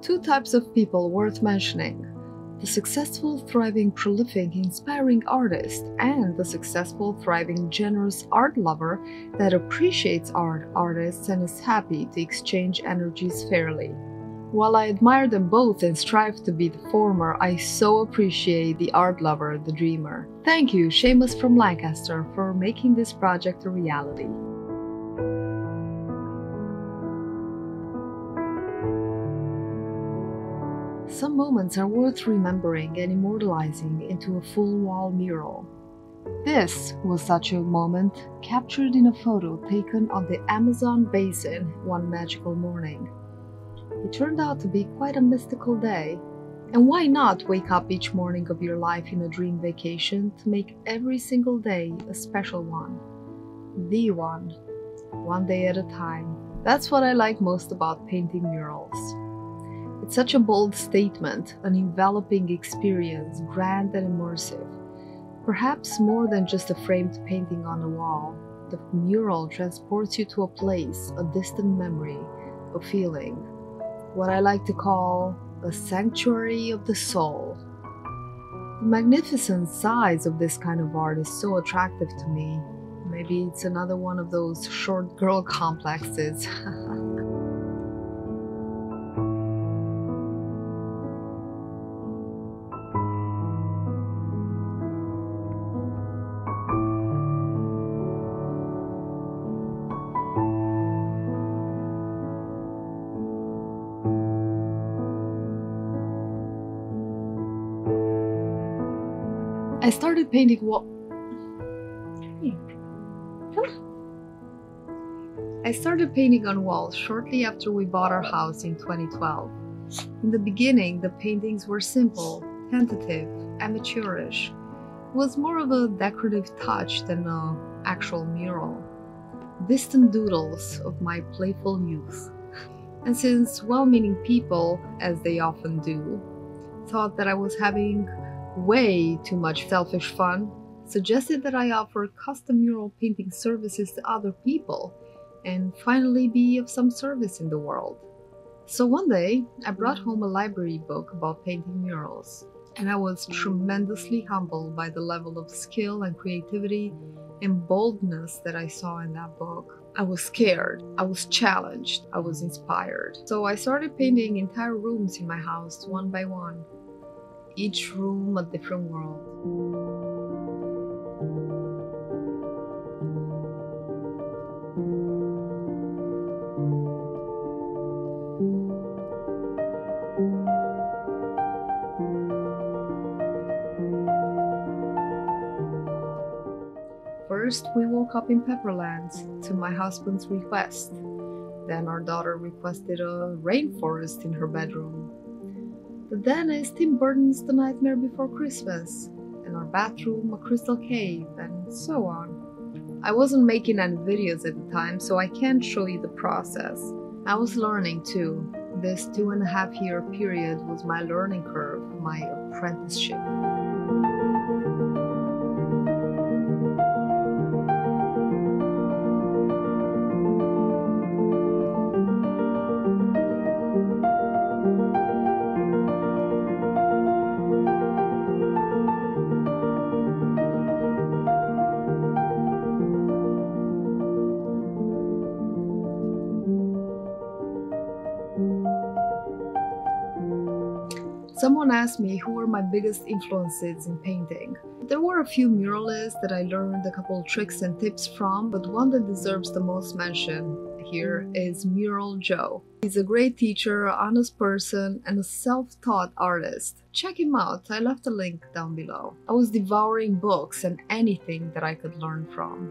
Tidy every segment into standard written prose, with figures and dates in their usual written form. Two types of people worth mentioning: the successful, thriving, prolific, inspiring artist, and the successful, thriving, generous art lover that appreciates art, artists, and is happy to exchange energies fairly. While I admire them both and strive to be the former, I so appreciate the art lover, the dreamer. Thank you, Shamus from Lancaster, for making this project a reality. Some moments are worth remembering and immortalizing into a full wall mural. This was such a moment, captured in a photo taken on the Amazon Basin one magical morning. It turned out to be quite a mystical day, and why not wake up each morning of your life in a dream vacation to make every single day a special one? The one day at a time. That's what I like most about painting murals. It's such a bold statement, an enveloping experience, grand and immersive. Perhaps more than just a framed painting on a wall, the mural transports you to a place, a distant memory, a feeling. What I like to call a sanctuary of the soul. The magnificent size of this kind of art is so attractive to me. Maybe it's another one of those short girl complexes. I started painting on walls shortly after we bought our house in 2012. In the beginning, the paintings were simple, tentative, amateurish. It was more of a decorative touch than an actual mural. Distant doodles of my playful youth. And since well-meaning people, as they often do, thought that I was having way too much selfish fun, suggested that I offer custom mural painting services to other people and finally be of some service in the world. So one day, I brought home a library book about painting murals, and I was tremendously humbled by the level of skill and creativity and boldness that I saw in that book. I was scared, I was challenged, I was inspired. So I started painting entire rooms in my house one by one. Each room a different world. First, we woke up in Pepperland to my husband's request. Then our daughter requested a rainforest in her bedroom. The dentist Tim Burton's The Nightmare Before Christmas, in our bathroom a crystal cave, and so on. I wasn't making any videos at the time, so I can't show you the process. I was learning too. This 2.5-year period was my learning curve, my apprenticeship. Someone asked me who were my biggest influences in painting. There were a few muralists that I learned a couple tricks and tips from, but one that deserves the most mention here is Mural Joe. He's a great teacher, honest person, and a self-taught artist. Check him out, I left a link down below. I was devouring books and anything that I could learn from.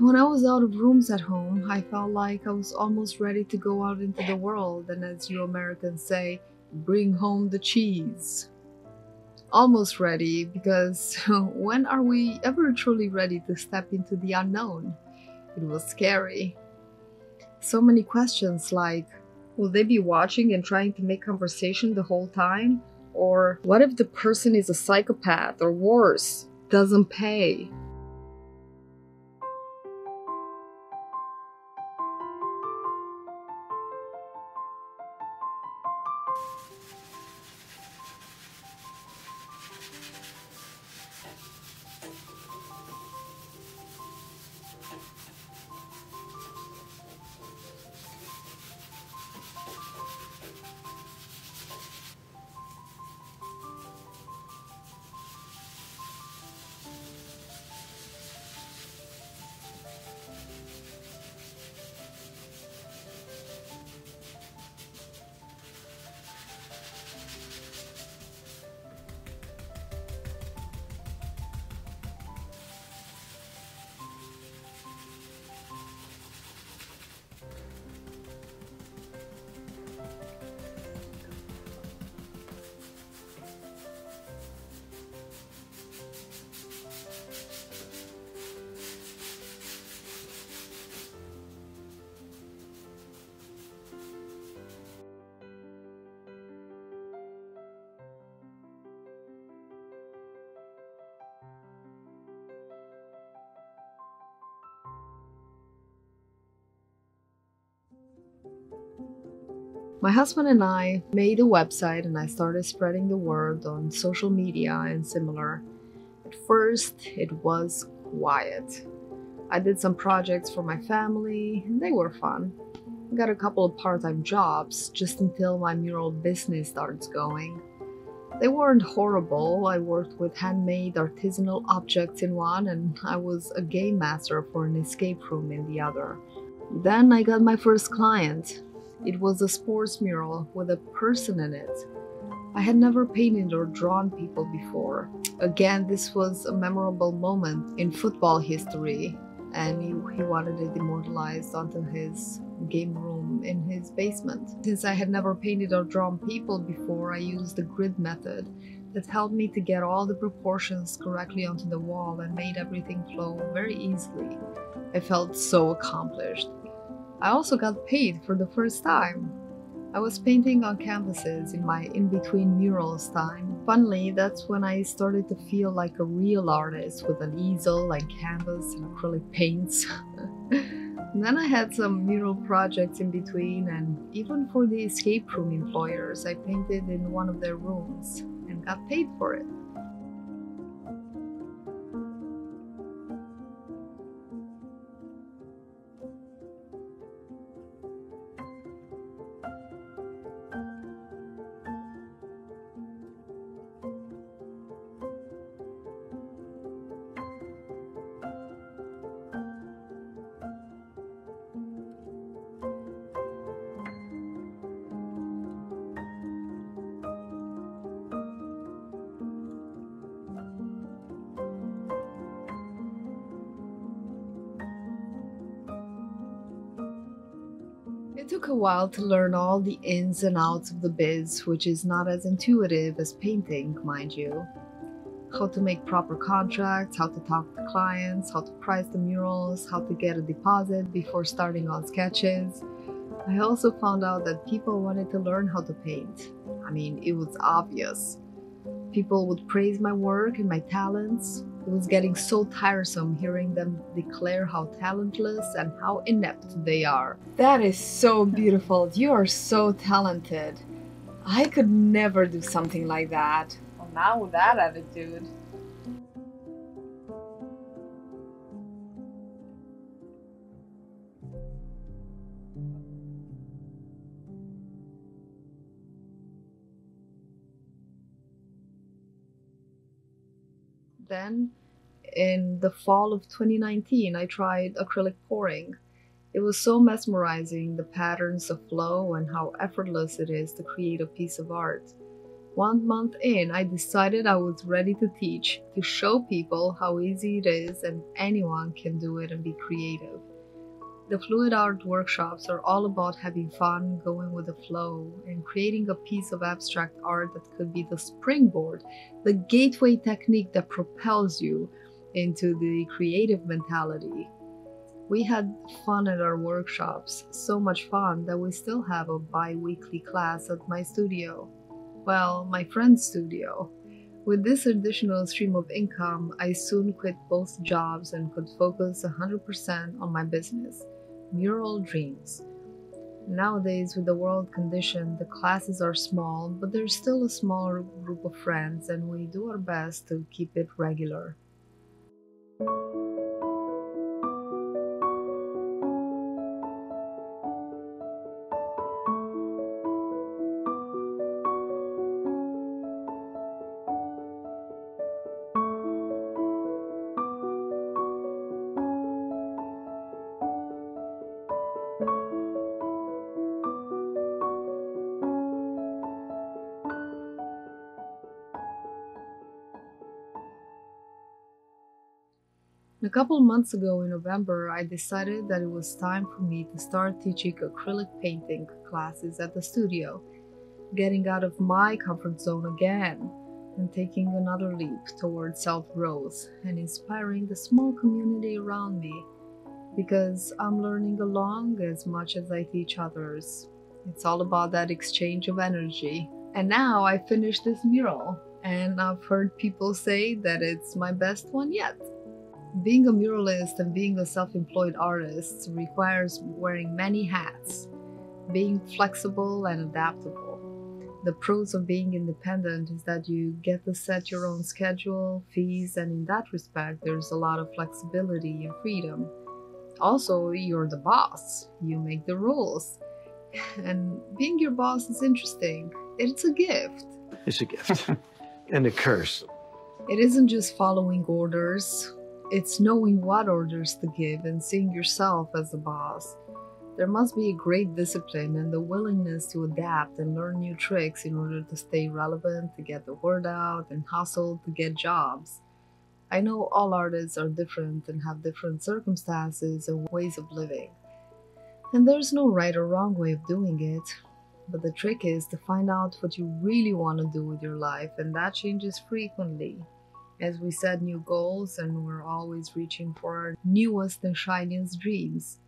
When I was out of rooms at home, I felt like I was almost ready to go out into the world and, as you Americans say, bring home the cheese. Almost ready, because when are we ever truly ready to step into the unknown? It was scary. So many questions like, Will they be watching and trying to make conversation the whole time? Or what if the person is a psychopath or worse, doesn't pay? My husband and I made a website and I started spreading the word on social media and similar. At first, it was quiet. I did some projects for my family and they were fun. I got a couple of part-time jobs just until my mural business starts going. They weren't horrible. I worked with handmade artisanal objects in one and I was a game master for an escape room in the other. Then I got my first client. It was a sports mural with a person in it. I had never painted or drawn people before. Again, this was a memorable moment in football history, and he wanted it immortalized onto his game room in his basement. Since I had never painted or drawn people before, I used the grid method that helped me to get all the proportions correctly onto the wall and made everything flow very easily. I felt so accomplished. I also got paid for the first time. I was painting on canvases in my in-between murals time. Finally, that's when I started to feel like a real artist with an easel and canvas and acrylic paints. And then I had some mural projects in between, and even for the escape room employers, I painted in one of their rooms and got paid for it. It took a while to learn all the ins and outs of the biz, which is not as intuitive as painting, mind you. How to make proper contracts, how to talk to clients, how to price the murals, how to get a deposit before starting on sketches. I also found out that people wanted to learn how to paint. I mean, it was obvious. People would praise my work and my talents. It was getting so tiresome hearing them declare how talentless and how inept they are. That is so beautiful. You are so talented. I could never do something like that. Well, now with that attitude. Then, in the fall of 2019, I tried acrylic pouring. It was so mesmerizing, the patterns of flow and how effortless it is to create a piece of art. 1 month in, I decided I was ready to teach, to show people how easy it is and anyone can do it and be creative. The Fluid Art Workshops are all about having fun, going with the flow, and creating a piece of abstract art that could be the springboard, the gateway technique that propels you into the creative mentality. We had fun at our workshops, so much fun that we still have a bi-weekly class at my studio. Well, my friend's studio. With this additional stream of income, I soon quit both jobs and could focus 100% on my business, Mural Dreams. Nowadays, with the world condition, the classes are small, but there's still a small group of friends and we do our best to keep it regular. A couple months ago in November, I decided that it was time for me to start teaching acrylic painting classes at the studio, getting out of my comfort zone again and taking another leap toward self-growth and inspiring the small community around me, because I'm learning along as much as I teach others. It's all about that exchange of energy. And now I finished this mural, and I've heard people say that it's my best one yet. Being a muralist and being a self-employed artist requires wearing many hats, being flexible and adaptable. The pros of being independent is that you get to set your own schedule, fees, and in that respect, there's a lot of flexibility and freedom. Also, you're the boss. You make the rules. And being your boss is interesting. It's a gift. It's a gift. And a curse. It isn't just following orders. It's knowing what orders to give and seeing yourself as a boss. There must be a great discipline and the willingness to adapt and learn new tricks in order to stay relevant, to get the word out, and hustle to get jobs. I know all artists are different and have different circumstances and ways of living. And there's no right or wrong way of doing it. But the trick is to find out what you really want to do with your life, and that changes frequently. As we set new goals, and we're always reaching for our newest and shiniest dreams.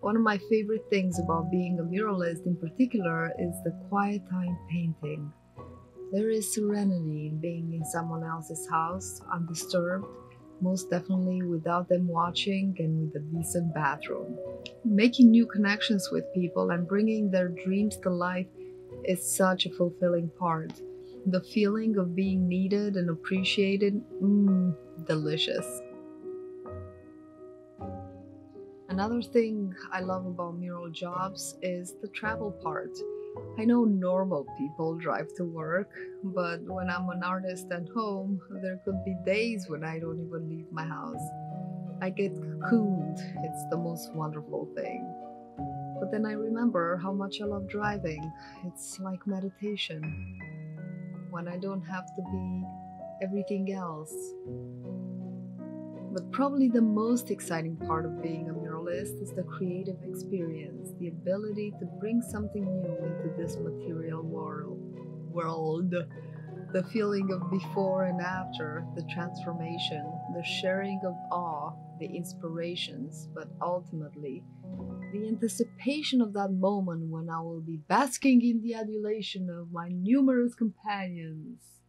One of my favorite things about being a muralist in particular is the quiet time painting. There is serenity in being in someone else's house, undisturbed, most definitely without them watching and with a decent bathroom. Making new connections with people and bringing their dreams to life is such a fulfilling part. The feeling of being needed and appreciated, delicious. Another thing I love about mural jobs is the travel part. I know normal people drive to work, but when I'm an artist at home, there could be days when I don't even leave my house. I get cocooned. It's the most wonderful thing. But then I remember how much I love driving. It's like meditation. When I don't have to be everything else. But probably the most exciting part of being a muralist is the creative experience, the ability to bring something new into this material world. The feeling of before and after, the transformation, the sharing of awe, the inspirations, but ultimately, the anticipation of that moment when I will be basking in the adulation of my numerous companions.